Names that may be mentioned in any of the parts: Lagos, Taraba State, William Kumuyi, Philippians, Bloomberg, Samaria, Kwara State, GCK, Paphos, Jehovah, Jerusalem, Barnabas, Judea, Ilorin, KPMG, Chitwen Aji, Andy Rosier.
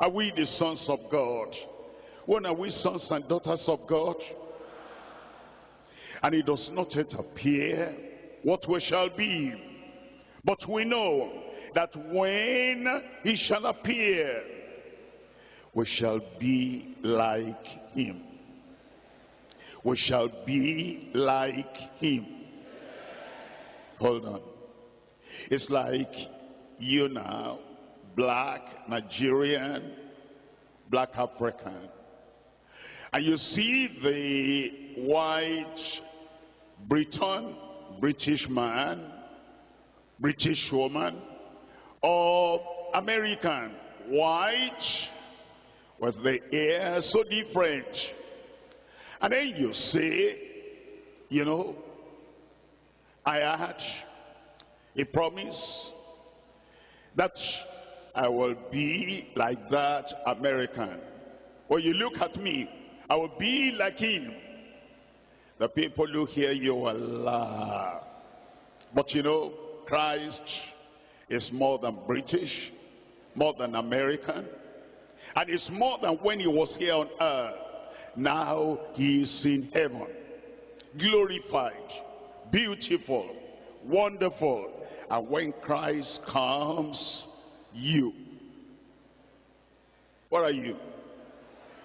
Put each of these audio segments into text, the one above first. Are we the sons of God? When are we sons and daughters of God? And it does not yet appear what we shall be, but we know that when he shall appear, we shall be like him. We shall be like him. Hold on. It's like you now, black Nigerian, black African, and you see the white Briton, British man, British woman, or American, white, with the hair so different. And then you say, you know, I had a promise that I will be like that American. When you look at me, I will be like him. The people who hear you will laugh. But you know, Christ is more than British, more than American, and it's more than when he was here on earth. Now he is in heaven, glorified, beautiful, wonderful. And when Christ comes, you, what are you?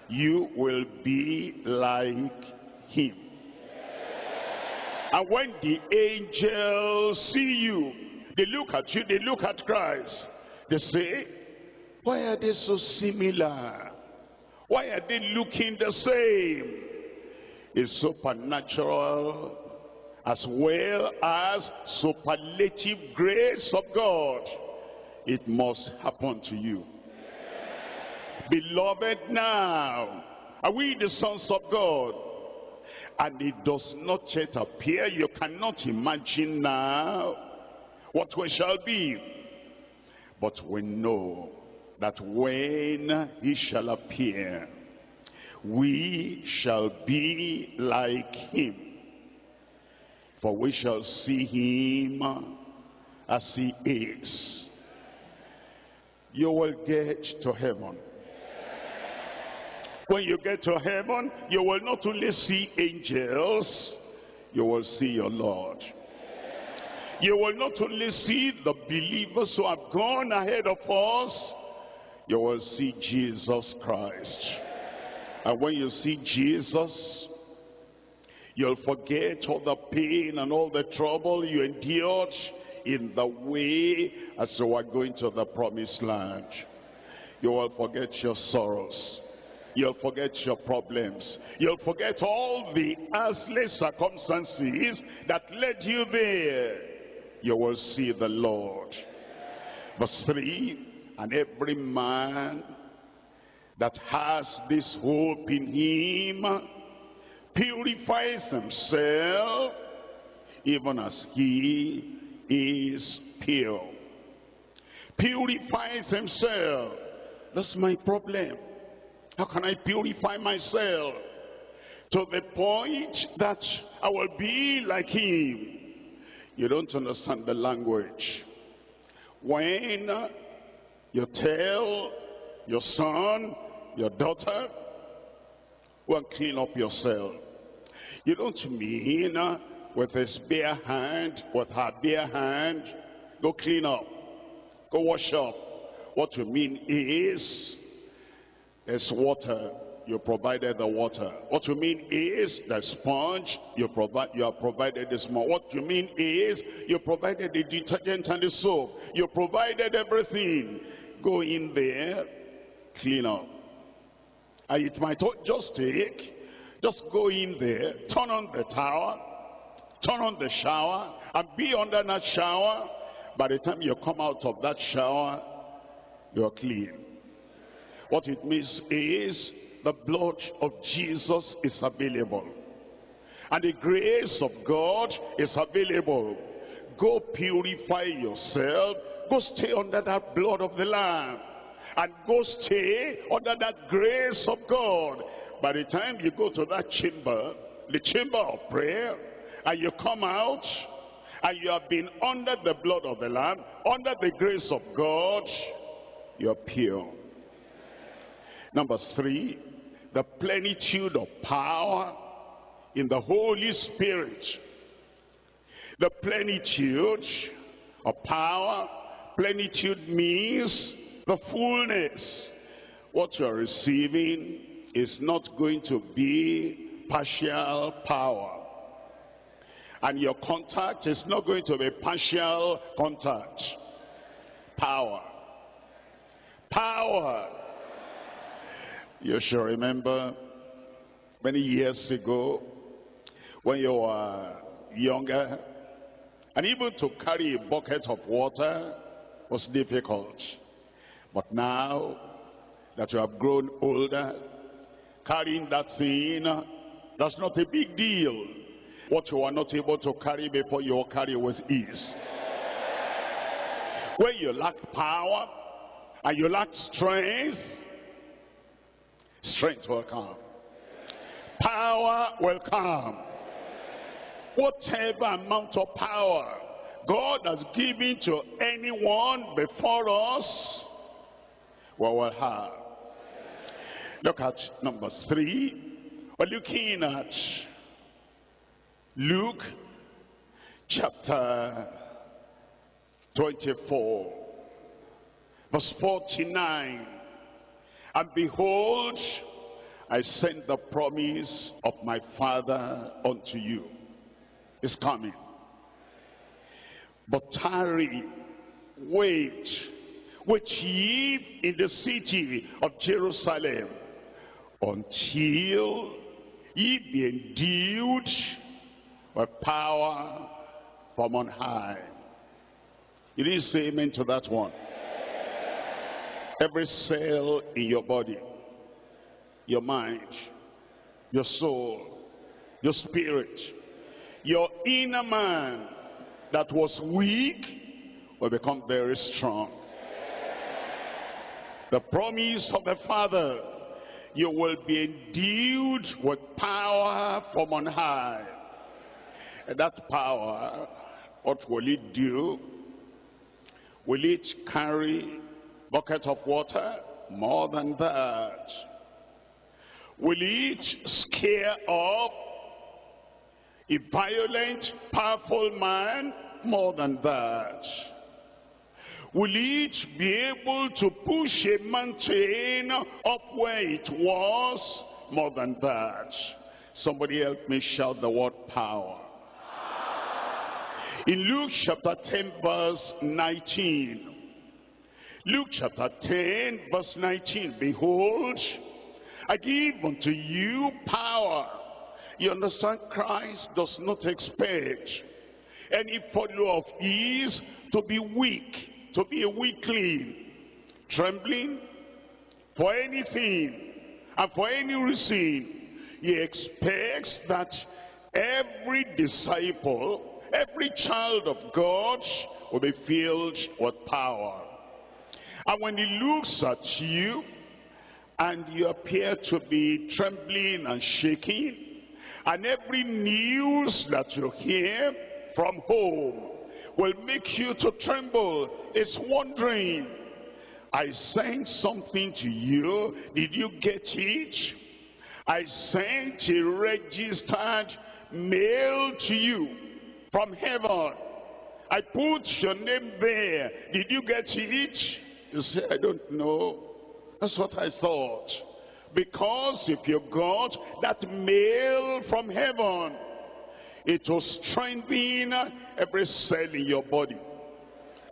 You will be like him. And when the angels see you, they look at you, they look at Christ, they say, why are they so similar? Why are they looking the same? It's supernatural as well as superlative grace of God. It must happen to you. Beloved, now are we the sons of God? And it does not yet appear. You cannot imagine now what we shall be, but we know that when he shall appear, we shall be like him, for we shall see him as he is. You will get to heaven. When you get to heaven, you will not only see angels, you will see your Lord. You will not only see the believers who have gone ahead of us, you will see Jesus Christ. And when you see Jesus, you'll forget all the pain and all the trouble you endured in the way as you are going to the promised land. You will forget your sorrows. You'll forget your problems. You'll forget all the earthly circumstances that led you there. You will see the Lord. Verse 3, and every man that has this hope in him purifies himself, even as he is pure. Purifies himself. That's my problem. How can I purify myself to the point that I will be like him? You don't understand the language. When you tell your son, your daughter, go and clean up yourself, you don't mean with his bare hand, with her bare hand, go clean up, go wash up. What you mean is, there's water, you provided the water. What you mean is the sponge, you have provided the sponge. What you mean is you provided the detergent and the soap. You provided everything. Go in there, clean up. And it might just take, just go in there, turn on the towel, turn on the shower, and be under that shower. By the time you come out of that shower, you're clean. What it means is the blood of Jesus is available, and the grace of God is available. Go purify yourself. Go stay under that blood of the Lamb, and go stay under that grace of God. By the time you go to that chamber, the chamber of prayer, and you come out, and you have been under the blood of the Lamb, under the grace of God, you're pure. Number three, the plenitude of power in the Holy Spirit. The plenitude of power. Plenitude means the fullness. What you are receiving is not going to be partial power. And your contact is not going to be partial contact. Power. Power. You should remember many years ago when you were younger, and even to carry a bucket of water was difficult. But now that you have grown older, carrying that thing, that's not a big deal. What you are not able to carry before, you will carry with ease. When you lack power and you lack strength, strength will come. Power will come. Whatever amount of power God has given to anyone before us, we will have. Look at number three. We're looking at Luke chapter 24, verse 49. And behold, I send the promise of my Father unto you. It's coming. But tarry, wait ye in the city of Jerusalem, until ye be endued with power from on high. You didn't say amen to that one. Every cell in your body, your mind, your soul, your spirit, your inner man that was weak will become very strong. The promise of the Father, you will be endued with power from on high. And that power, what will it do? Will it carry a bucket of water? More than that. Will it scare up a violent, powerful man? More than that. Will it be able to push a mountain up where it was? More than that. Somebody help me shout the word power. In Luke chapter 10 verse 19, Luke chapter 10 verse 19, behold, I give unto you power. You understand, Christ does not expect any follower of his to be weak, to be a weakling, trembling for anything and for any reason. He expects that every disciple, every child of God will be filled with power. And when he looks at you and you appear to be trembling and shaking, and every news that you hear from home will make you to tremble, it's wondering, I sent something to you, did you get it? I sent a registered mail to you from heaven. I put your name there. Did you get it? You say, I don't know. That's what I thought. Because if you got that mail from heaven, it will strengthen every cell in your body,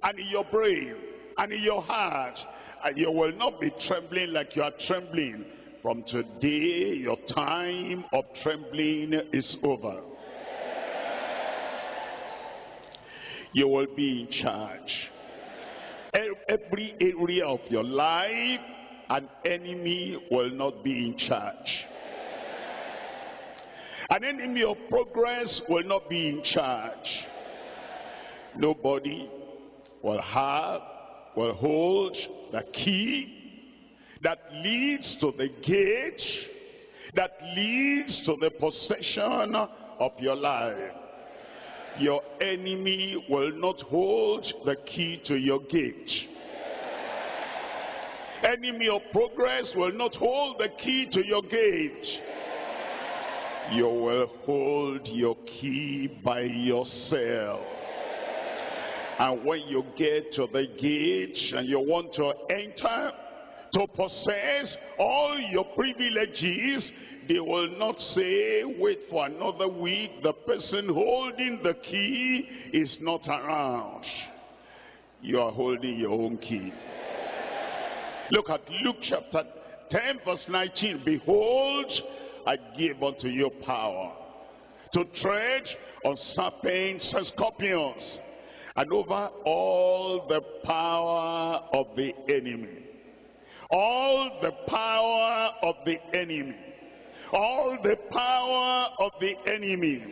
and in your brain, and in your heart. And you will not be trembling like you are trembling. From today, your time of trembling is over. You will be in charge. Every area of your life, an enemy will not be in charge. An enemy of progress will not be in charge. Nobody will hold the key that leads to the gate, that leads to the possession of your life. Your enemy will not hold the key to your gate. enemy of progress will not hold the key to your gate. You will hold your key by yourself. And when you get to the gate and you want to enter to possess all your privileges, they will not say, wait for another week, the person holding the key is not around. You are holding your own key. Look at Luke chapter 10 verse 19. Behold, I give unto you power to tread on serpents and scorpions, and over all the power of the enemy. All the power of the enemy. All the power of the enemy.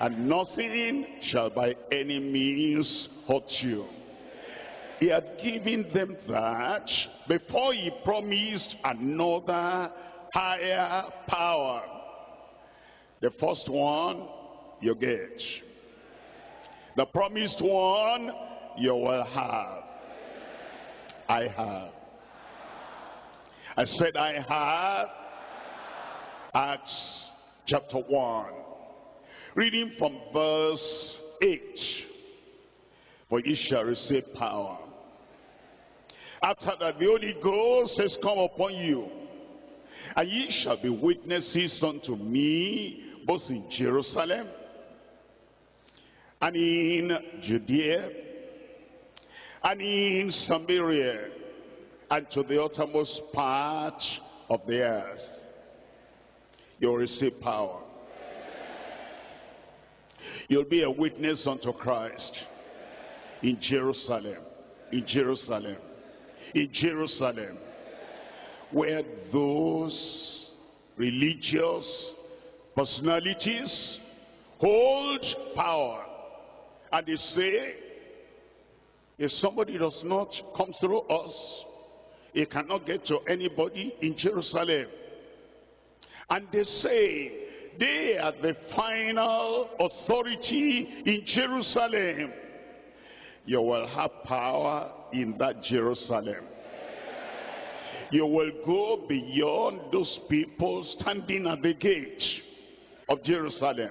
And nothing shall by any means hurt you. He had given them that before he promised another higher power. The first one you get. The promised one you will have. I have. I said I have. Acts chapter 1. Reading from verse 8. For ye shall receive power. After that the Holy Ghost has come upon you. And ye shall be witnesses unto me, both in Jerusalem and in Judea and in Samaria, and to the uttermost part of the earth. You'll receive power. You'll be a witness unto Christ in Jerusalem, in Jerusalem, in Jerusalem, where those religious personalities hold power. And they say, if somebody does not come through us, he cannot get to anybody in Jerusalem. And they say, they are the final authority in Jerusalem. You will have power in that Jerusalem. You will go beyond those people standing at the gate of Jerusalem.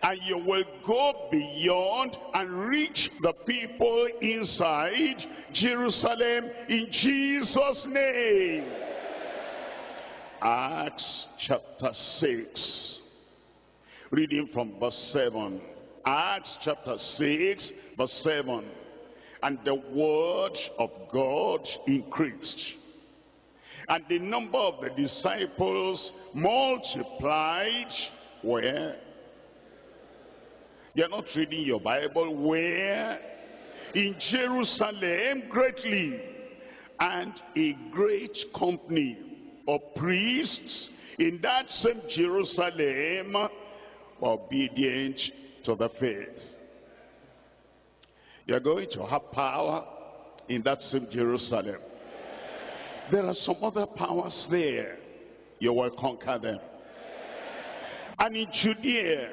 And you will go beyond and reach the people inside Jerusalem in Jesus' name. Acts chapter 6. Reading from verse 7. Acts chapter 6 verse 7. And the word of God increased, and the number of the disciples multiplied. Where? You're not reading your Bible. Where? In Jerusalem greatly. And a great company of priests in that same Jerusalem were obedient to the faith. You're going to have power in that same Jerusalem. There are some other powers there. You will conquer them. And in Judea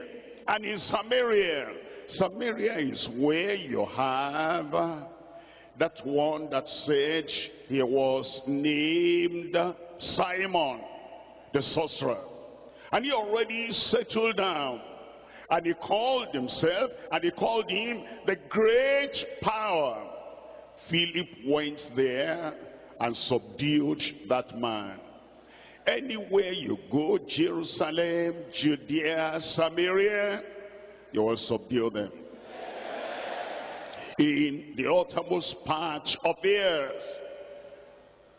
and in Samaria. Samaria is where you have that one that said he was named Simon the sorcerer. And he already settled down. And he called himself, and he called him the great power. Philip went there and subdued that man. Anywhere you go, Jerusalem, Judea, Samaria, you will subdue them. In the uttermost part of the earth,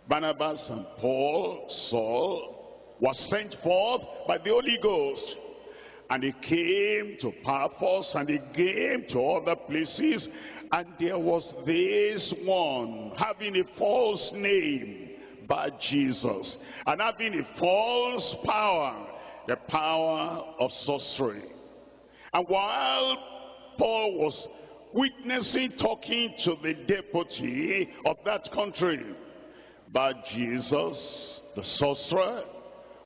Barnabas and Paul, Saul, were sent forth by the Holy Ghost. And they came to Paphos, and they came to other places, and there was this one having a false name, Bar Jesus, and having a false power, the power of sorcery. And while Paul was witnessing, talking to the deputy of that country, Bar Jesus, the sorcerer,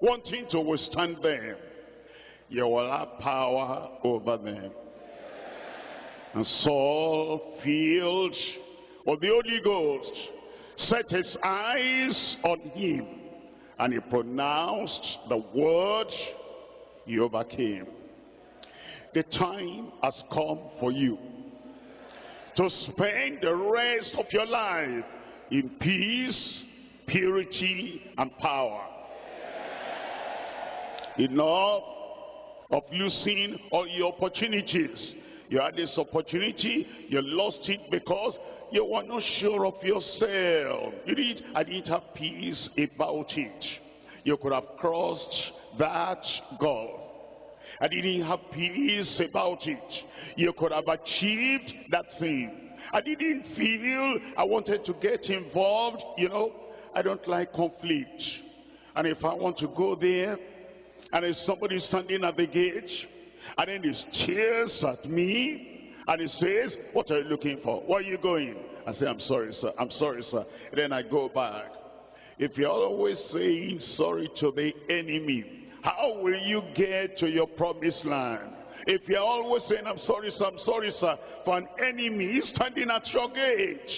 wanting to withstand them, you will have power over them. And Saul, filled with the Holy Ghost, set his eyes on him, and he pronounced the word, he overcame. The time has come for you to spend the rest of your life in peace, purity, and power. Enough of losing all your opportunities. You had this opportunity, you lost it because you were not sure of yourself. You did, I didn't have peace about it. You could have crossed that gulf. I didn't have peace about it. You could have achieved that thing. I didn't feel I wanted to get involved. You know, I don't like conflict. And if I want to go there, and there's somebody standing at the gate, and then he stares at me, and he says, what are you looking for? Where are you going? I say, I'm sorry, sir. I'm sorry, sir. And then I go back. If you're always saying sorry to the enemy, how will you get to your promised land? If you're always saying, I'm sorry, sir, for an enemy standing at your gate,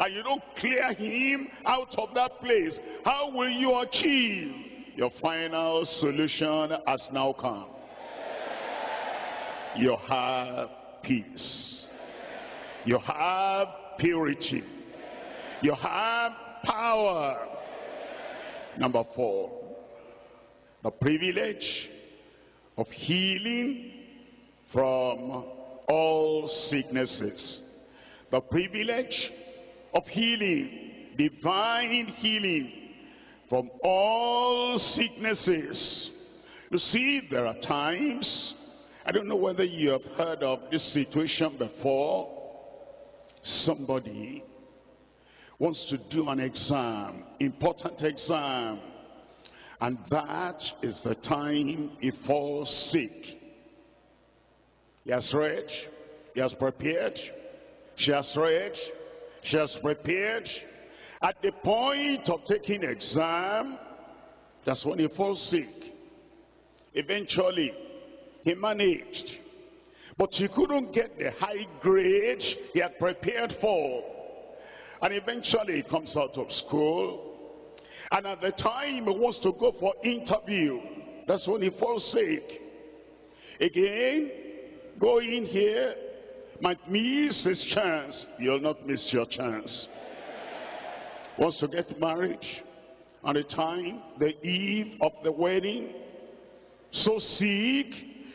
and you don't clear him out of that place, how will you achieve? Your final solution has now come. You have peace. You have purity. You have power. Number 4, the privilege of healing from all sicknesses. The privilege of healing, divine healing from all sicknesses. You see, there are times, I don't know whether you have heard of this situation before. Somebody wants to do an exam, important exam, and that is the time he falls sick. He has read, he has prepared, she has read, she has prepared. At the point of taking exam, that's when he falls sick. Eventually, he managed, but he couldn't get the high grade he had prepared for. And eventually he comes out of school, and at the time he wants to go for interview, that's when he falls sick. Again, going here might miss his chance. You'll not miss your chance. Wants to get married, and the time, the eve of the wedding, so sick,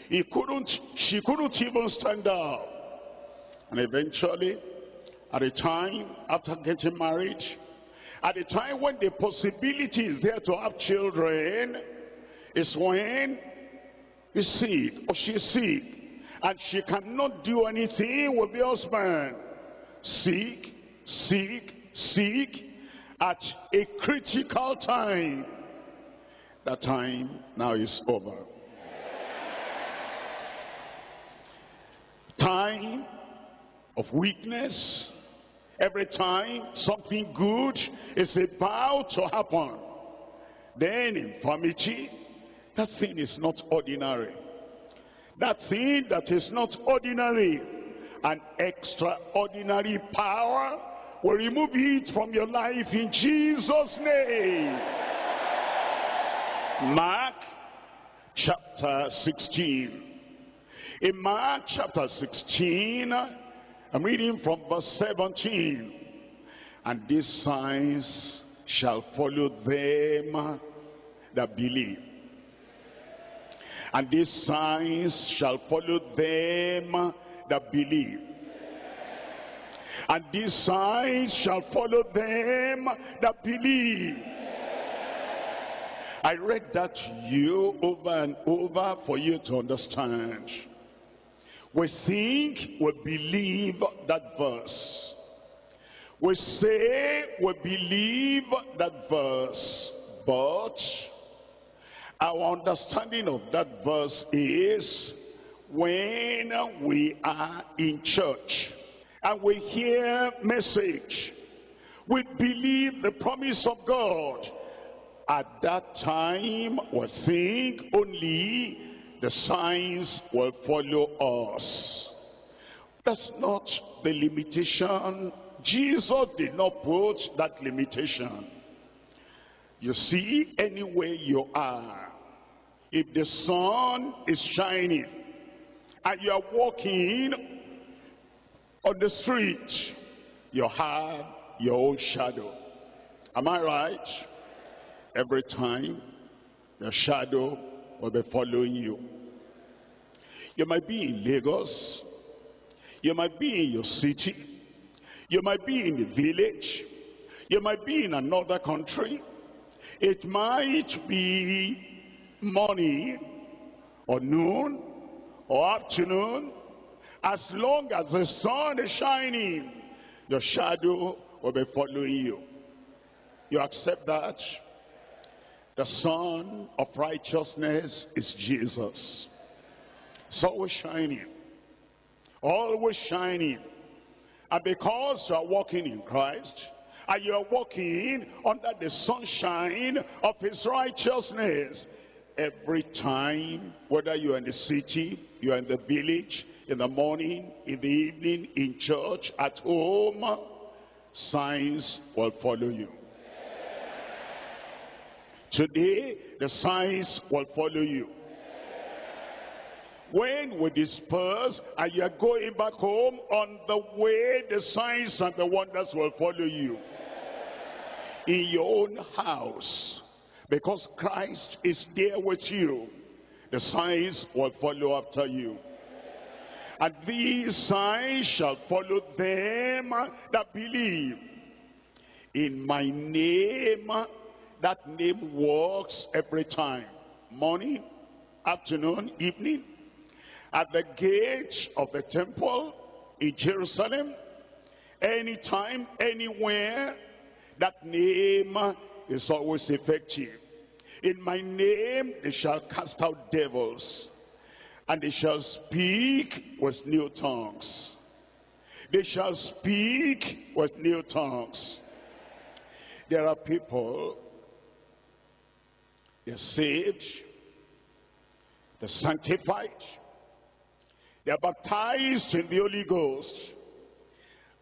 he couldn't, she couldn't even stand up. And eventually, at a time after getting married, at a time when the possibility is there to have children, is when he's sick or she's sick, and she cannot do anything with the husband. Sick, sick, sick, at a critical time. That time now is over. Time of weakness. Every time something good is about to happen, then infirmity, that thing is not ordinary. That thing that is not ordinary, an extraordinary power will remove it from your life in Jesus' name. Mark chapter 16. In Mark chapter 16, I'm reading from verse 17. And these signs shall follow them that believe. And these signs shall follow them that believe. And these signs shall follow them that believe. I read that to you over and over for you to understand. We think we believe that verse. We say we believe that verse, but our understanding of that verse is when we are in church and we hear message, we believe the promise of God. At that time, we think only the signs will follow us. That's not the limitation Jesus did not put that limitation. You see, anywhere you are, if the sun is shining and you are walking on the street, you have your own shadow. Am I right? Every time, your shadow will be following you. You might be in Lagos, you might be in your city, you might be in the village, you might be in another country. It might be morning or noon or afternoon. As long as the sun is shining, your shadow will be following you. You accept that? The Sun of Righteousness is Jesus. It's always shining. Always shining. And because you are walking in Christ, and you are walking under the sunshine of his righteousness, every time, whether you are in the city, you are in the village, in the morning, in the evening, in church, at home, signs will follow you. Today, the signs will follow you. When we disperse and you are going back home, on the way, the signs and the wonders will follow you. In your own house, because Christ is there with you, the signs will follow after you. And these signs shall follow them that believe. In my name, that name works every time. Morning, afternoon, evening. At the gate of the temple in Jerusalem, anytime, anywhere, that name is always effective. In my name they shall cast out devils, and they shall speak with new tongues. They shall speak with new tongues. There are people, they're saved, they're sanctified, they are baptized in the Holy Ghost.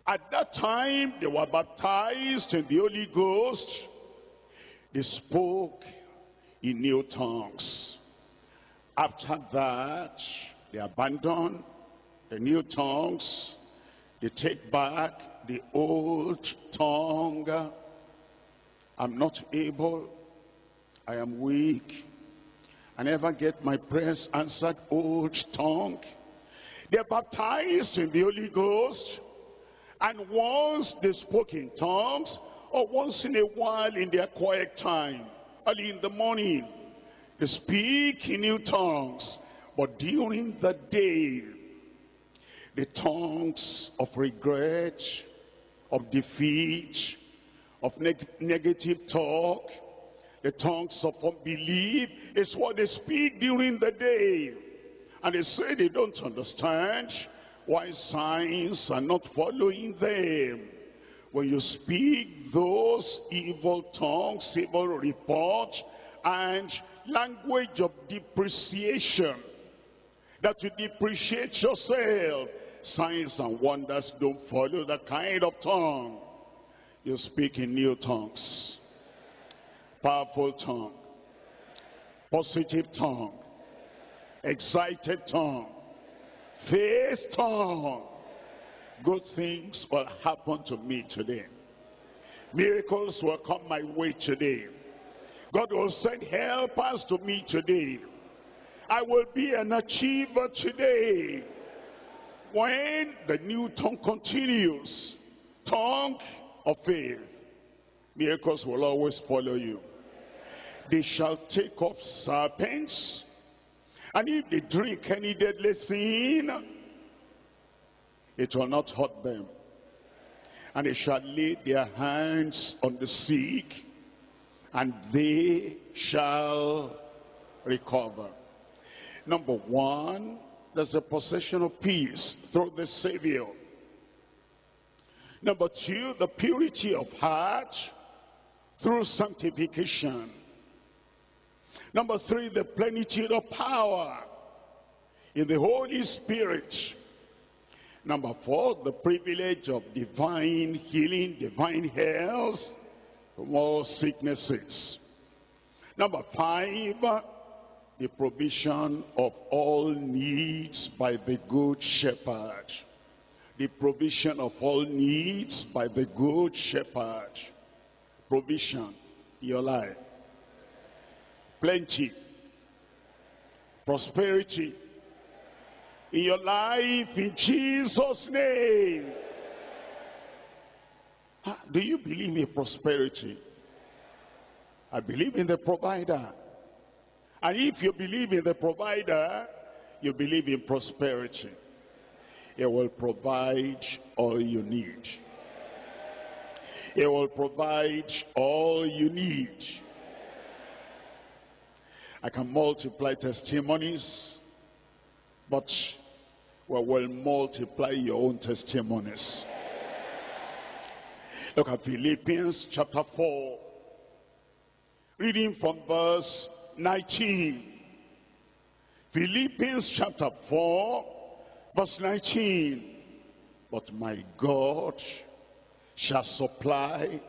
At that time they were baptized in the Holy Ghost, they spoke in new tongues. After that, they abandon the new tongues, they take back the old tongue. I'm not able, I am weak, I never get my prayers answered, old tongue. They're baptized in the Holy Ghost, and once they spoke in tongues, or once in a while in their quiet time, early in the morning, they speak in new tongues. But during the day, the tongues of regret, of defeat, of negative talk, the tongues of unbelief is what they speak during the day. And they say they don't understand why signs are not following them. When you speak those evil tongues, evil report, and language of depreciation, that you depreciate yourself, signs and wonders don't follow that kind of tongue. You speak in new tongues. Powerful tongue. Positive tongue. Excited tongue, faith tongue. Good things will happen to me today. Miracles will come my way today. God will send helpers to me today. I will be an achiever today. When the new tongue continues, tongue of faith, miracles will always follow you. They shall take up serpents, and if they drink any deadly sin, it will not hurt them. And they shall lay their hands on the sick, and they shall recover. Number one, there's a possession of peace through the Savior. Number two, the purity of heart through sanctification. Number three, the plenitude of power in the Holy Spirit. Number four, the privilege of divine healing, divine health from all sicknesses. Number five, the provision of all needs by the Good Shepherd. The provision of all needs by the Good Shepherd. Provision in your life. Plenty. Prosperity in your life, in Jesus' name. Do you believe in prosperity? I believe in the provider. And if you believe in the provider, you believe in prosperity. It will provide all you need. It will provide all you need. I can multiply testimonies, but we will multiply your own testimonies. Look at Philippians chapter 4, reading from verse 19. Philippians chapter 4, verse 19. But my God shall supply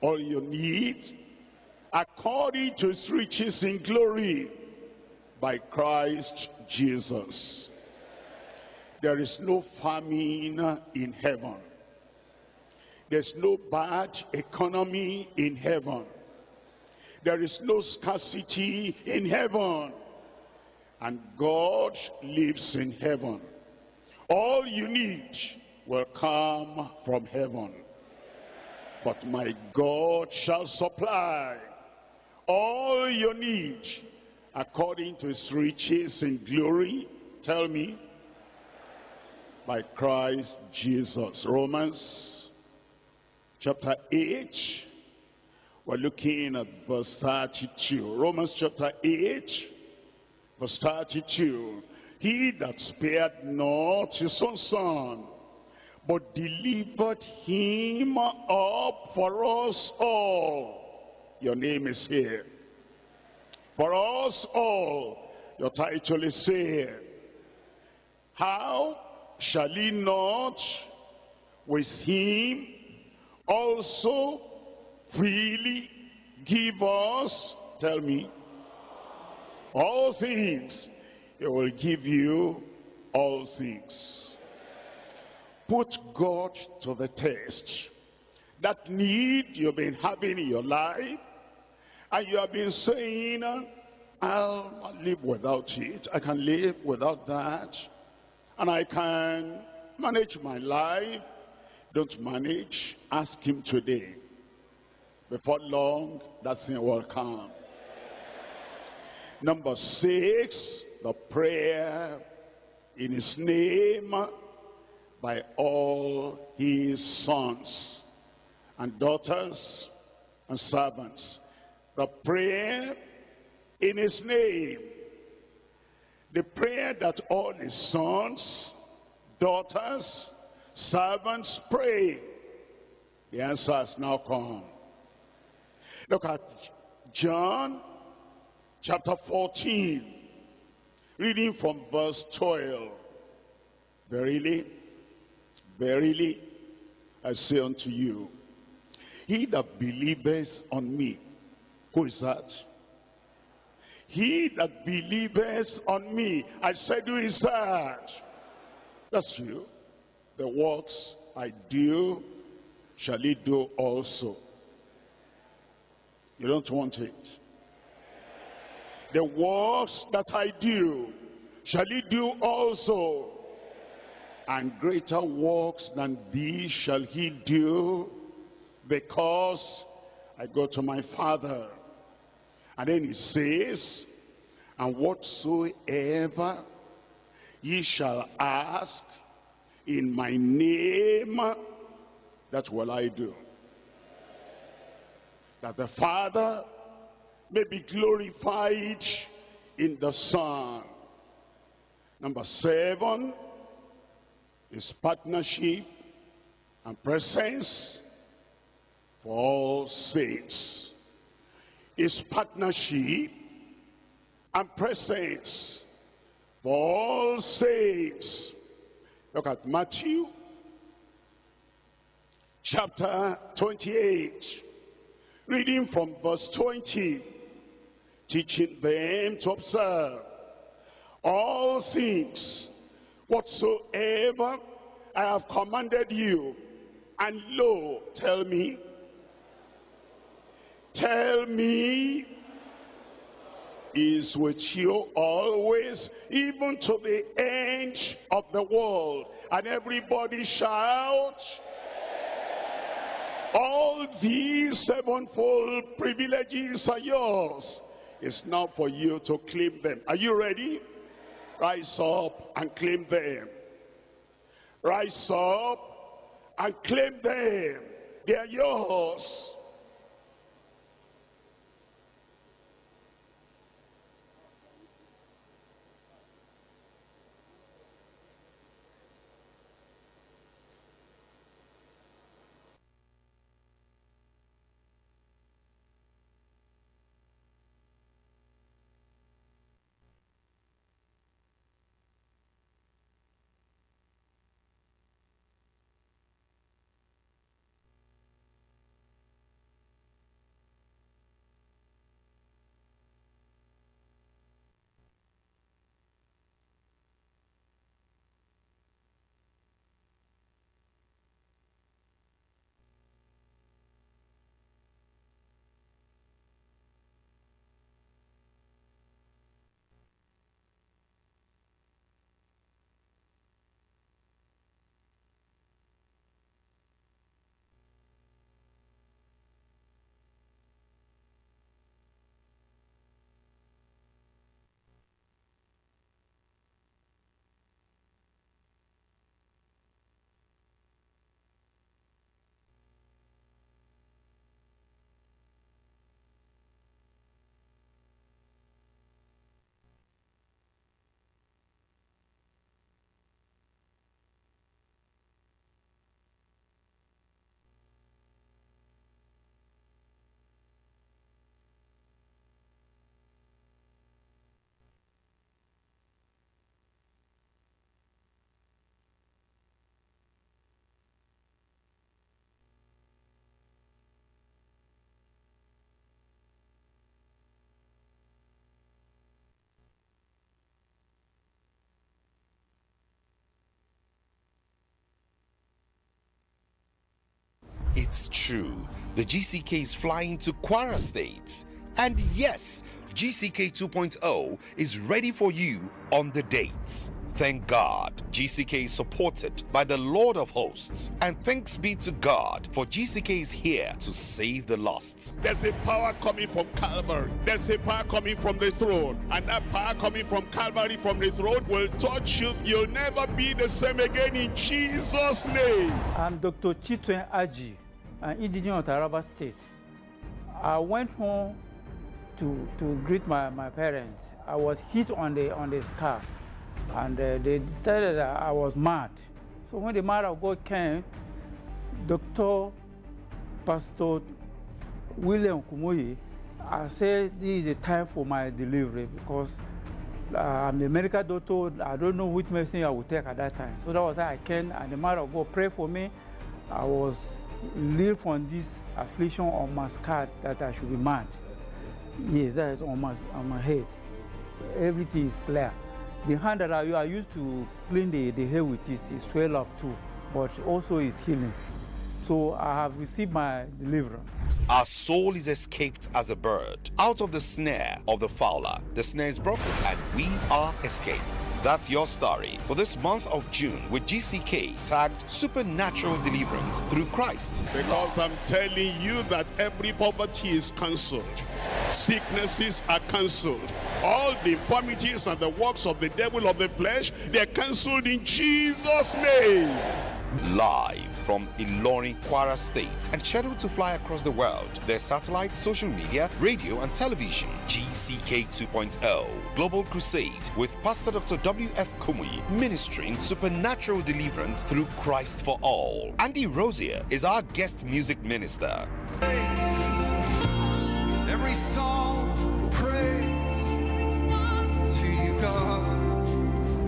all your needs according to his riches in glory by Christ Jesus. There is no famine in heaven. There's no bad economy in heaven. There is no scarcity in heaven. And God lives in heaven. All you need will come from heaven. But my God shall supply all your need according to his riches in glory, tell me, by Christ Jesus. Romans chapter 8, we're looking at verse 32. Romans chapter 8, verse 32. He that spared not his own son, but delivered him up for us all. Your name is here. For us all, your title is here. How shall he not with him also freely give us, tell me, all things? He will give you all things. Put God to the test. That need you've been having in your life, and you have been saying, I'll live without it. I can live without that. And I can manage my life. Don't manage. Ask him today. Before long, that thing will come. Number six, the prayer in his name by all his sons and daughters and servants. The prayer in his name. The prayer that all his sons, daughters, servants pray. The answer has now come. Look at John chapter 14, reading from verse 12. Verily, verily, I say unto you, he that believeth on me. Who is that? He that believeth on me. I said, who is that? That's you. The works I do shall he do also. You don't want it. The works that I do shall he do also. And greater works than these shall he do, because I go to my Father. And then he says, and whatsoever ye shall ask in my name, that will I do, that the Father may be glorified in the Son. Number seven is partnership and presence for all saints. Is partnership and presence for all saints. Look at Matthew chapter 28, reading from verse 20, teaching them to observe all things whatsoever I have commanded you. And lo, tell me, is with you always, even to the end of the world. And everybody shout, all these sevenfold privileges are yours. It's now for you to claim them. Are you ready? Rise up and claim them. Rise up and claim them. They are yours. It's true, the GCK is flying to Kwara State. And yes, GCK 2.0 is ready for you on the date. Thank God, GCK is supported by the Lord of Hosts. And thanks be to God, for GCK is here to save the lost. There's a power coming from Calvary. There's a power coming from the throne. And that power coming from Calvary, from the throne, will touch you. You'll never be the same again in Jesus' name. I'm Dr. Chitwen Aji, an engineer of Taraba State. I went home to greet my parents. I was hit on the scar, and they decided that I was mad. So when the man of God came, Dr. Pastor William Kumuyi, I said, this is the time for my delivery, because I'm a medical doctor. I don't know which medicine I would take at that time. So that was how I came, and the man of God prayed for me. I was live on this affliction on my scar, that I should be mad. Yes, that is on my head. Everything is clear. The hand that I used to clean the hair with is swelled up too, but also is healing. So I have received my deliverance. Our soul is escaped as a bird out of the snare of the fowler. The snare is broken and we are escaped. That's your story for this month of June with GCK, tagged Supernatural Deliverance Through Christ. Because I'm telling you that every poverty is cancelled. Sicknesses are cancelled. All deformities and the works of the devil of the flesh, they are cancelled in Jesus' name. Live from Ilorin, Kwara State, and scheduled to fly across the world. Their satellite, social media, radio and television. GCK 2.0 Global Crusade with Pastor Dr. W.F. Kumuyi, ministering supernatural deliverance through Christ for all. Andy Rosier is our guest music minister. Every song, praise to you, God.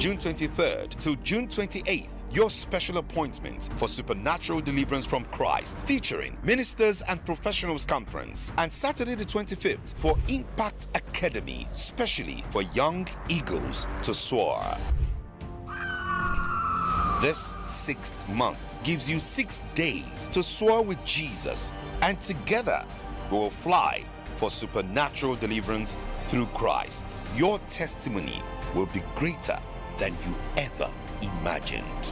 June 23rd to June 28th. Your Special Appointment for Supernatural Deliverance from Christ, featuring Ministers and Professionals Conference, and Saturday the 25th for Impact Academy, specially for young eagles to soar. This sixth month gives you 6 days to soar with Jesus, and together we will fly for supernatural deliverance through Christ. Your testimony will be greater than you ever imagined.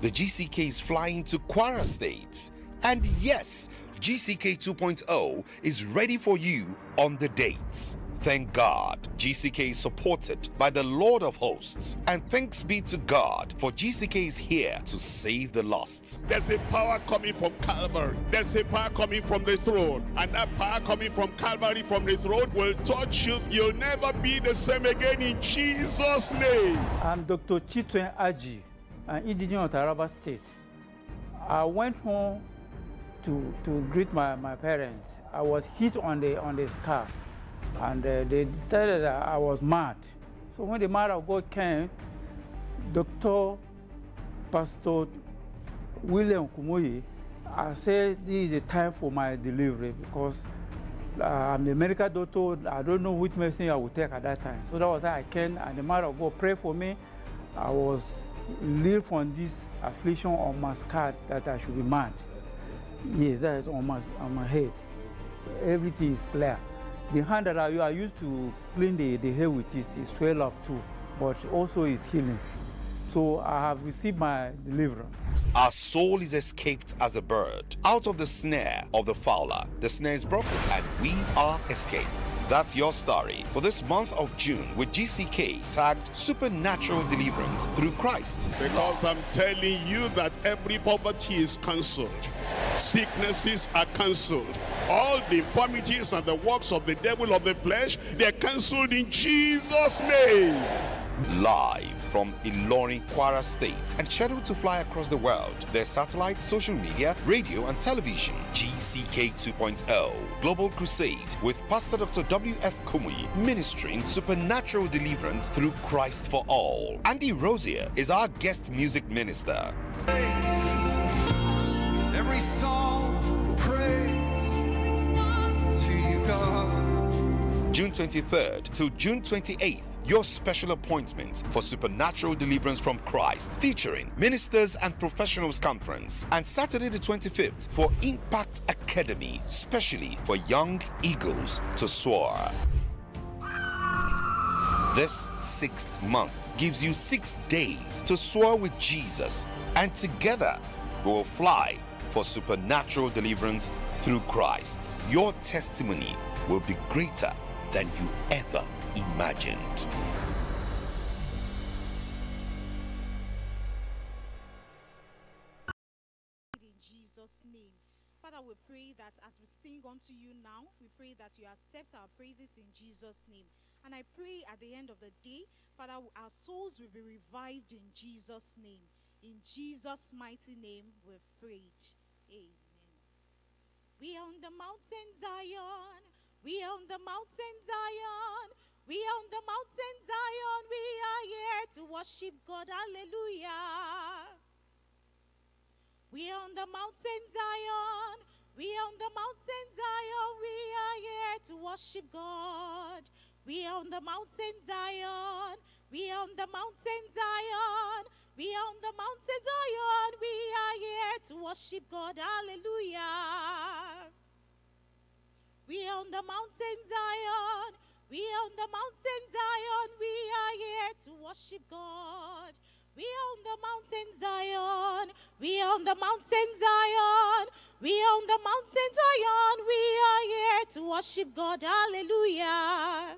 The GCK is flying to Kwara State, and yes, GCK 2.0 is ready for you on the dates. Thank God, GCK is supported by the Lord of Hosts, and thanks be to God, for GCK is here to save the lost. There's a power coming from Calvary. There's a power coming from the throne, and that power coming from Calvary, from the throne, will touch you. You'll never be the same again in Jesus' name. I'm Dr. Chitwen Aji, an engineer of Taraba State. I went home to greet my parents. I was hit on the scarf, and they decided that I was mad. So when the mother of God came, Pastor William Kumuyi, I said, this is the time for my delivery, because I'm a medical doctor. I don't know which medicine I would take at that time. So that was how I came, and the mother of God prayed for me. I was lived from this affliction on my scar that I should be mad. Yes, that is on my head. Everything is clear. The hand that I used to clean the hair with is swelled up too, but also is healing. So I have received my deliverance. Our soul is escaped as a bird out of the snare of the fowler. The snare is broken and we are escaped. That's your story for this month of June with GCK, tagged Supernatural Deliverance through Christ. Because I'm telling you that every poverty is cancelled. Sicknesses are cancelled. All the infirmities and the works of the devil of the flesh, they're cancelled in Jesus' name. Live from Ilorin, Kwara State, and scheduled to fly across the world, their satellite, social media, radio and television, GCK 2.0 Global Crusade with Pastor Dr. W.F. Kumuyi, ministering supernatural deliverance through Christ for all. Andy Rosier is our guest music minister. Every song, praise to you, God. June 23rd to June 28th, Your Special Appointment for Supernatural Deliverance from Christ, featuring Ministers and Professionals Conference, and Saturday the 25th for Impact Academy, specially for young eagles to soar. This sixth month gives you 6 days to soar with Jesus, and together we will fly for supernatural deliverance through Christ. Your testimony will be greater than you ever imagined. In Jesus' name, Father, we pray that as we sing unto you now, we pray that you accept our praises in Jesus' name. And I pray at the end of the day, Father, our souls will be revived in Jesus' name. In Jesus' mighty name, we prayed. Amen. We are on the mountain Zion. We are on the mountain Zion. We are on the mountain Zion. We are here to worship God. Hallelujah. We are on the mountain Zion. We are on the mountain Zion. We are here to worship God. We are on the mountain Zion. We are on the mountain Zion. We are on the mountain Zion. We are here to worship God. Hallelujah. We are on the mountain Zion. We are on the mountain Zion. We are here to worship God. We are on the mountain Zion. We are on the mountain Zion. We are on the mountain Zion. We are here to worship God. Hallelujah.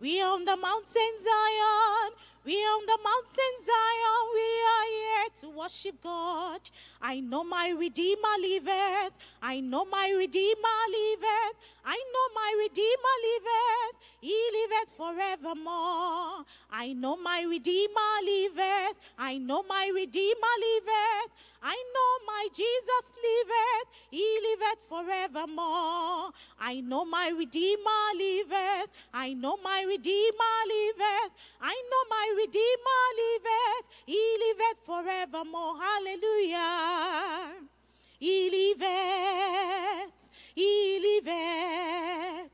We are on the mountain Zion. We are on the mountain Zion. We are here to worship worship God. I know my Redeemer liveth. I know my Redeemer liveth. I know my Redeemer liveth. He liveth forevermore. I know my Redeemer liveth. I know my Redeemer liveth. I know my Jesus liveth. He liveth forevermore. I know my Redeemer liveth. I know my Redeemer liveth. I know my Redeemer liveth. He liveth forevermore. Hallelujah. He liveth. He liveth.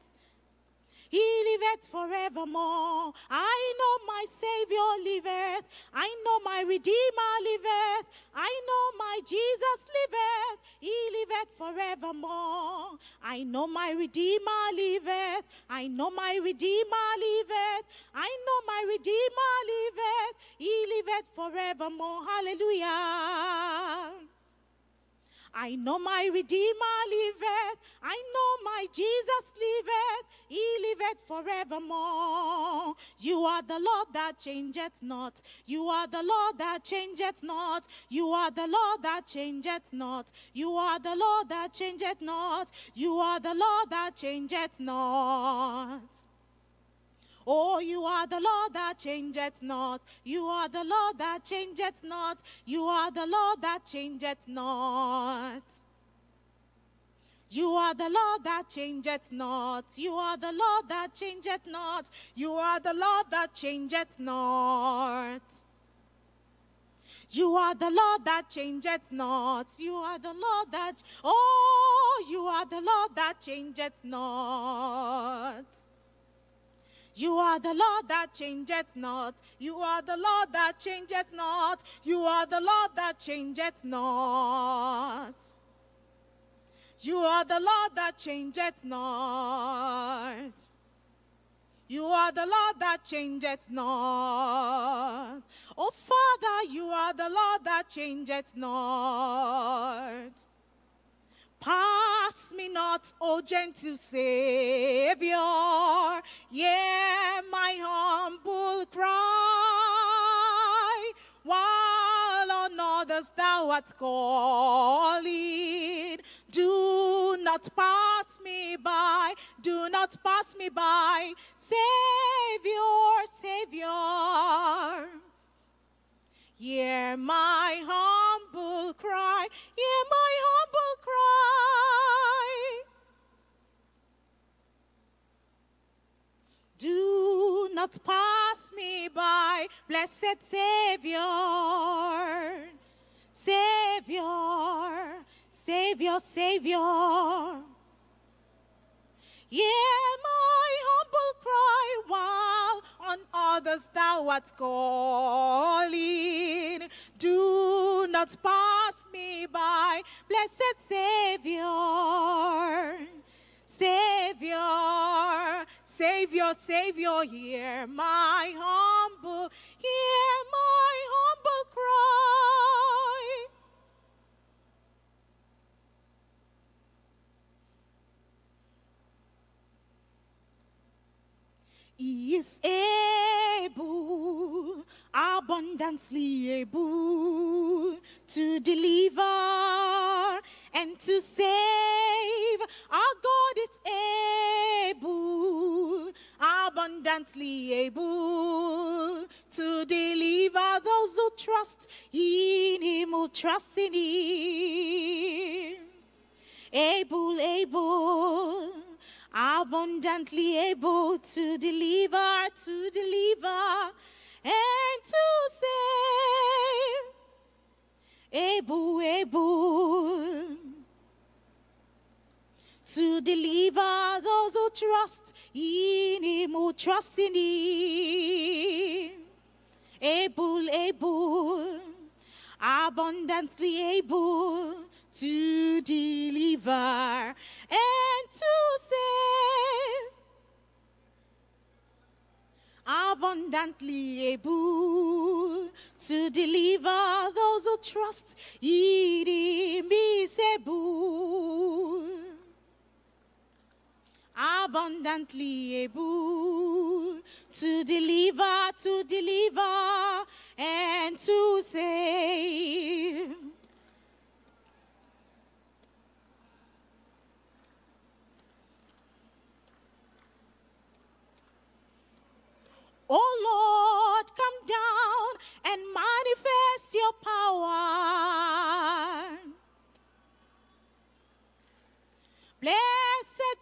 He liveth forevermore. I know my Savior liveth. I know my Redeemer liveth. I know my Jesus liveth. He liveth forevermore. I know my Redeemer liveth. I know my Redeemer liveth. I know my Redeemer liveth. He liveth forevermore. Hallelujah. I know my Redeemer liveth. I know my Jesus liveth. He liveth forevermore. You are the Lord that changeth not. You are the Lord that changeth not. You are the Lord that changeth not. You are the Lord that changeth not. You are the Lord that changeth not. Oh, you are the Lord that changeth not. You are the Lord that changeth not. You are the Lord that changeth not. You are the Lord that changeth not. You are the Lord that changeth not. You are the Lord that changeth not. You are the Lord that changeth not. You are the Lord that... Oh, you are the Lord that changeth not. You are the Lord that changeth not. You are the Lord that changeth not. You are the Lord that changeth not. You are the Lord that changeth not. You are the Lord that changeth not. Oh, Father, you are the Lord that changeth not. Pass me not, O gentle Savior, yeah, my humble cry, while on others thou art calling. Do not pass me by, do not pass me by, Savior, Savior. Hear my humble cry, hear my humble cry. Do not pass me by, blessed Savior, Savior, Savior, Savior. Hear my humble cry, while on others thou art calling. Do not pass me by, blessed Savior, Savior, Savior, Savior. Hear my humble cry. He is able, abundantly able, to deliver and to save. Our God is able, abundantly able, to deliver those who trust in Him, who trust in Him. Able, able, abundantly able to deliver, and to save. Able, able, to deliver those who trust in Him, who trust in Him. Able, able, abundantly able to deliver and to save. Abundantly able to deliver those who trust in Him is able. Abundantly able to deliver, and to save.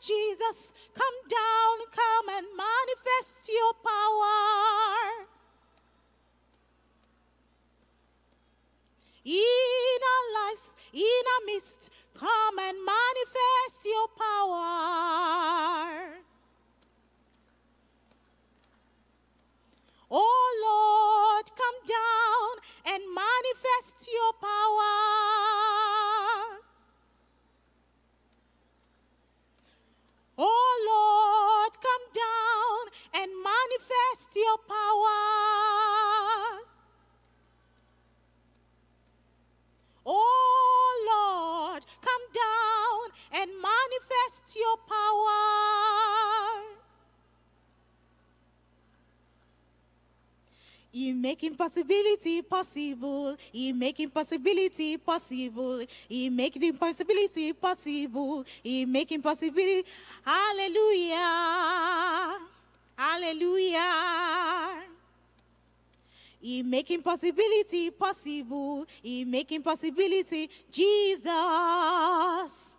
Jesus, come down, come and manifest your power in our lives, in our midst. Come and manifest your power. Oh Lord, come down and manifest your power. Oh Lord, come down and manifest your power. Oh Lord, come down and manifest your power. You make impossibility possible. You make impossibility possible. You make the impossibility possible. You make impossibility. Hallelujah. Hallelujah. You make impossibility possible. You make impossibility. Jesus.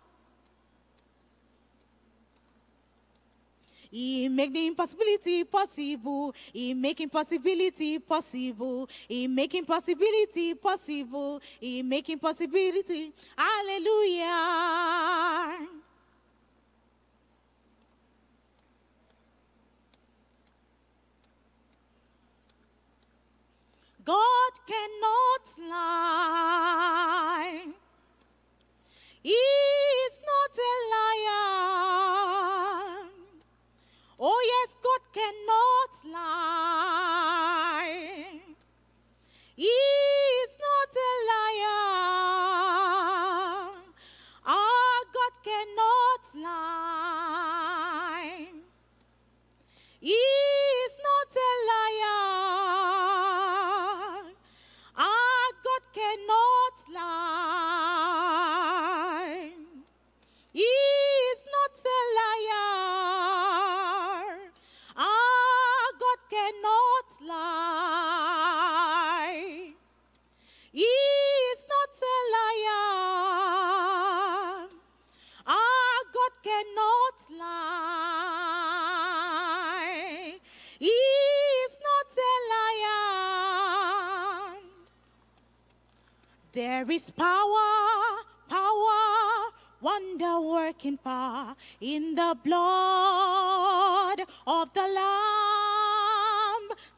He make the impossibility possible. He make impossibility possible. He make impossibility possible. He make impossibility. Hallelujah. God cannot lie. He is not a liar. Oh yes, God cannot lie. He is not a liar. Our God cannot lie. He is not a liar. Our God cannot lie. He is not a liar. Cannot lie. He is not a liar. Our God cannot lie. He is not a liar. There is power, power, wonder-working power in the blood of the Lamb.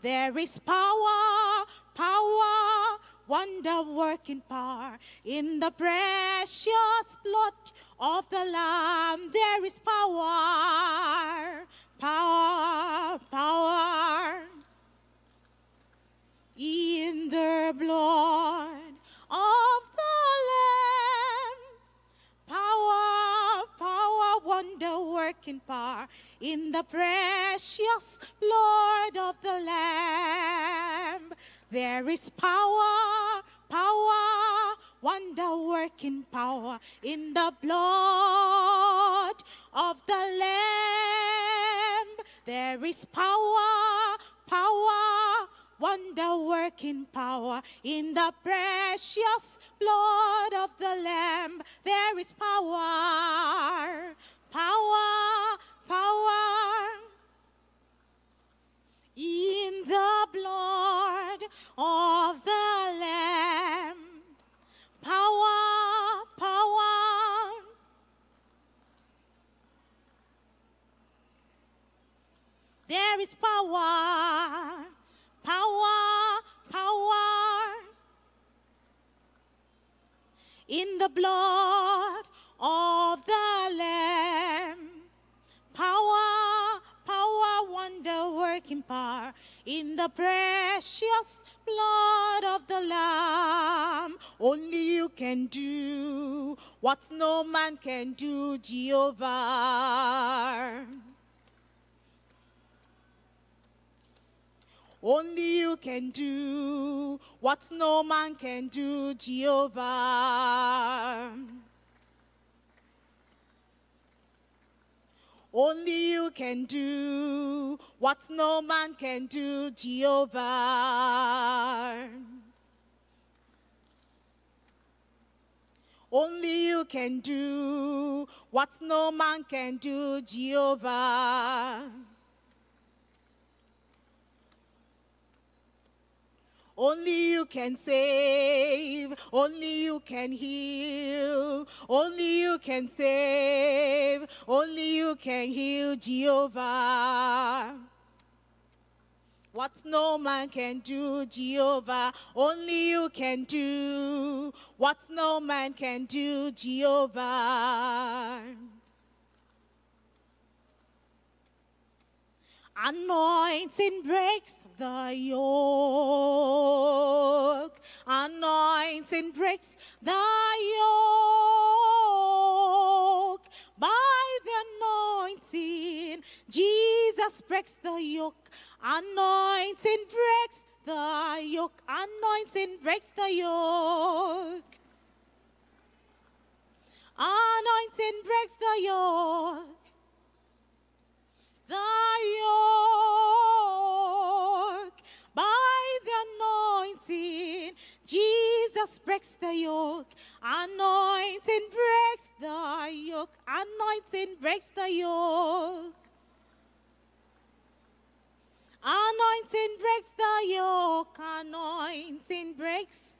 There is power, power, wonder-working power in the precious blood of the Lamb. There is power, power, power in the blood of the Lamb. Power, power, wonder-working power in the precious blood of the Lamb. There is power, power, wonder-working power in the blood of the Lamb. There is power, power, wonder-working power in the precious blood of the Lamb. There is power, power, power in the blood of the Lamb. Power, power there is power. Power, power in the blood of the Lamb. Power, power, wonder-working power in the precious blood of the Lamb. Only you can do what no man can do, Jehovah. Only you can do what no man can do, Jehovah. Only you can do what no man can do, Jehovah. Only you can do what no man can do, Jehovah. Only you can save, only you can heal, only you can save, only you can heal, Jehovah. What no man can do, Jehovah, only you can do, what no man can do, Jehovah. Anointing breaks the yoke. Anointing breaks the yoke. By the anointing, Jesus breaks the yoke. Anointing breaks the yoke. Anointing breaks the yoke. Anointing breaks the yoke. The yoke, by the anointing, Jesus breaks the yoke. Anointing breaks the yoke. Anointing breaks the yoke. Anointing breaks the yoke. Anointing breaks.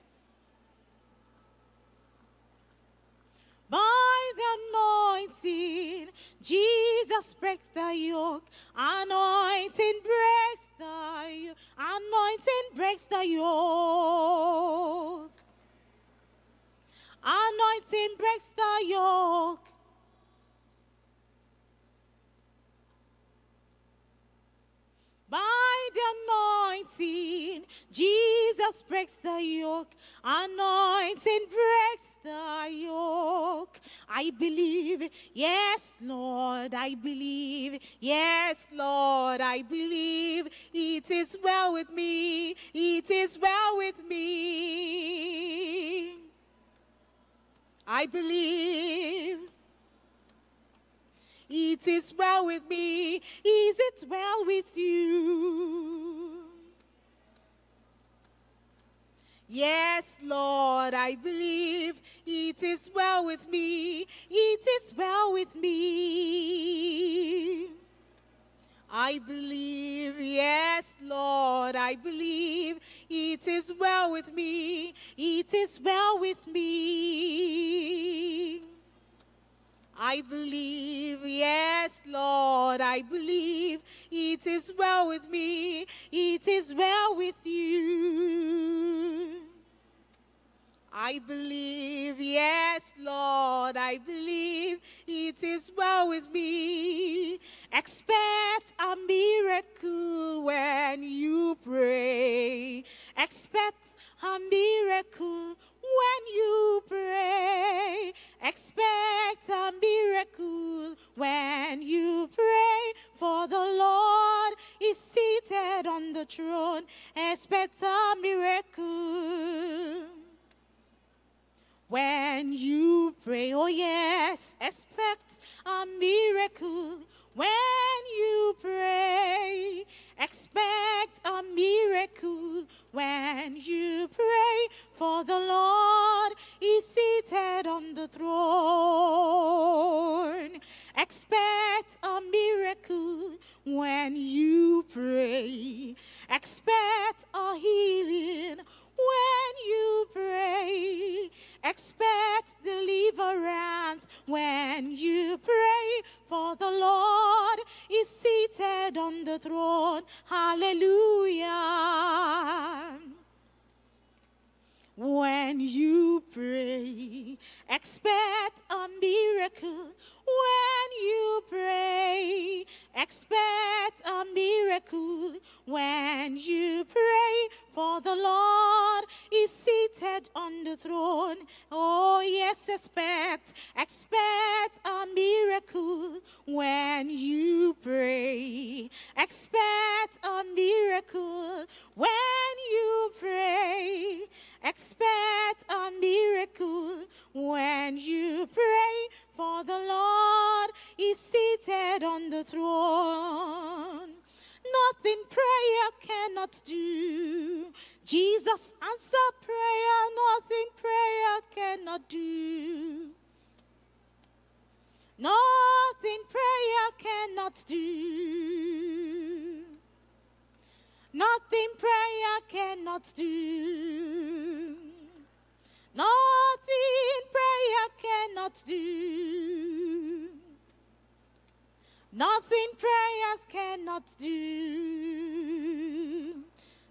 By the anointing, Jesus breaks the yoke. Anointing breaks the yoke. Anointing breaks the yoke. Anointing breaks the yoke. By the anointing, Jesus breaks the yoke. Anointing breaks the yoke. I believe, yes, Lord, I believe. Yes, Lord, I believe. It is well with me. It is well with me. I believe. It is well with me. Is it well with you? Yes, Lord, I believe. It is well with me. It is well with me. I believe, yes, Lord, I believe. It is well with me. It is well with me. I believe, yes, Lord, I believe. It is well with me. It is well with you. I believe, yes, Lord, I believe. It is well with me. Expect a miracle when you pray. Expect a miracle when you pray. Expect a miracle when you pray. For the Lord is seated on the throne. Expect a miracle when you pray. Oh yes, expect a miracle when you pray. Expect a miracle when you pray, for the Lord is seated on the throne. Expect a miracle when you pray. Expect a healing when you pray. Expect deliverance when you pray, for the Lord is seated on the throne. Hallelujah. When you pray, expect a miracle. When you pray, expect a miracle. When you pray, for the Lord is seated on the throne. Oh yes, expect a miracle. When you pray, expect a miracle. When you pray, expect a miracle when you pray, for the Lord is seated on the throne. Nothing prayer cannot do. Jesus answered prayer, nothing prayer cannot do. cannot do. Nothing prayer cannot do. Nothing prayers cannot do.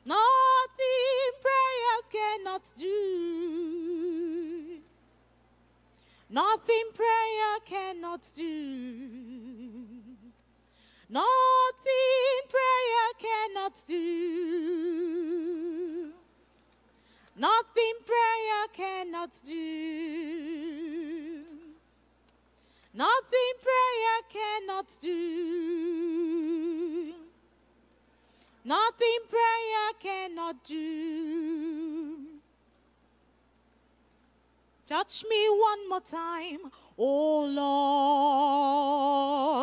Nothing prayer cannot do. Nothing prayer cannot do. Nothing prayer cannot do. Nothing prayer cannot do. Nothing prayer cannot do. Nothing prayer cannot do. Touch me one more time, oh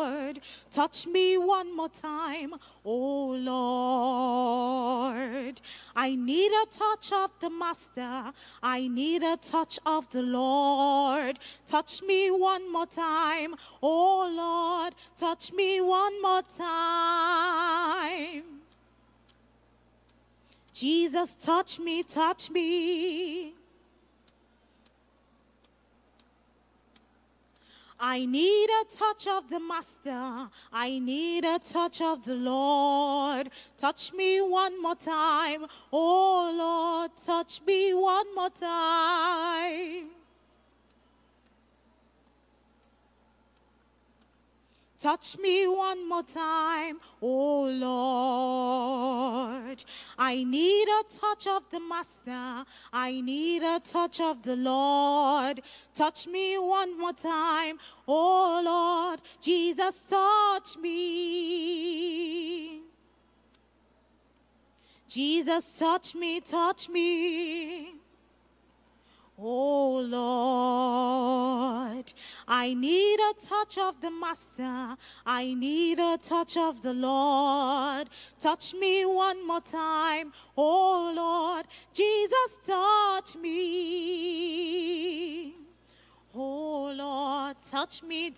Lord. Touch me one more time, oh Lord. I need a touch of the Master. I need a touch of the Lord. Touch me one more time, oh Lord. Touch me one more time. Jesus, touch me, touch me. I need a touch of the Master. I need a touch of the Lord. Touch me one more time. Oh Lord, touch me one more time. Touch me one more time, oh Lord. I need a touch of the Master. I need a touch of the Lord. Touch me one more time, oh Lord. Jesus, touch me. Jesus, touch me, touch me. Oh Lord, I need a touch of the Master. I need a touch of the Lord. Touch me one more time, oh Lord. Jesus, touch me. Oh Lord, touch me,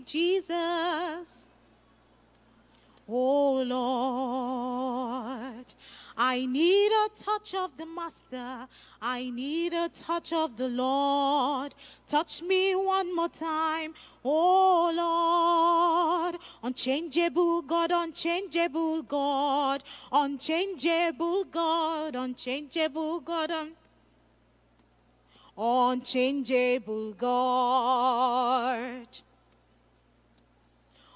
Jesus. Oh Lord, I need a touch of the Master. I need a touch of the Lord. Touch me one more time, oh Lord. Unchangeable God, unchangeable God, unchangeable God, unchangeable God, unchangeable God.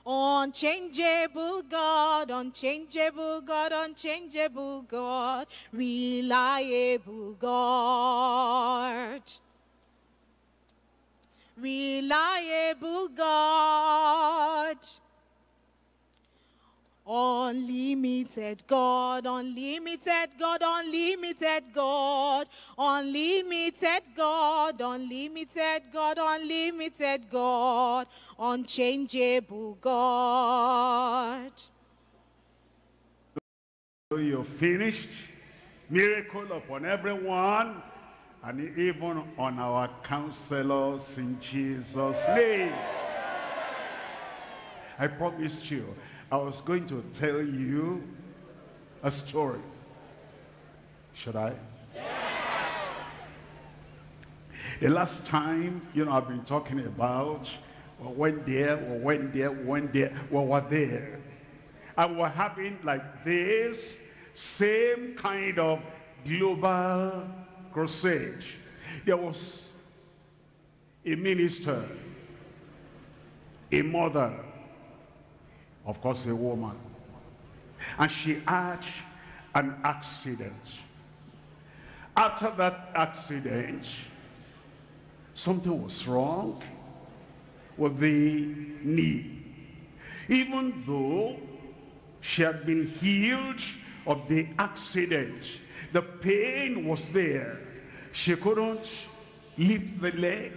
Unchangeable God, unchangeable God, unchangeable God, reliable God. Reliable God. Unlimited God, unlimited God, unlimited God, unlimited God, unlimited God, unlimited God, unchangeable God. So you finished, miracle upon everyone and even on our counselors in Jesus' name. I promised you I was going to tell you a story. Should I? Yeah. The last time, you know, I've been talking about we went there, we went there, we went there, we were there. And we're having like this same kind of global crusade. There was a minister, a mother, of course, a woman. And she had an accident. After that accident, something was wrong with the knee. Even though she had been healed of the accident, the pain was there. She couldn't lift the leg,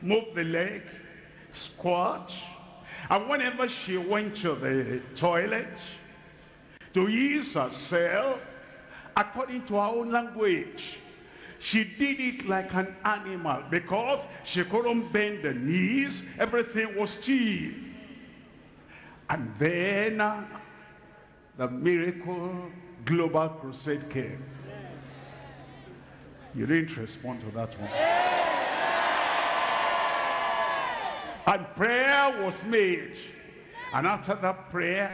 move the leg, squat. And whenever she went to the toilet to ease herself, according to her own language, she did it like an animal because she couldn't bend the knees. Everything was stiff. And then the miracle global crusade came. Yeah. You didn't respond to that one. And prayer was made. And after that prayer,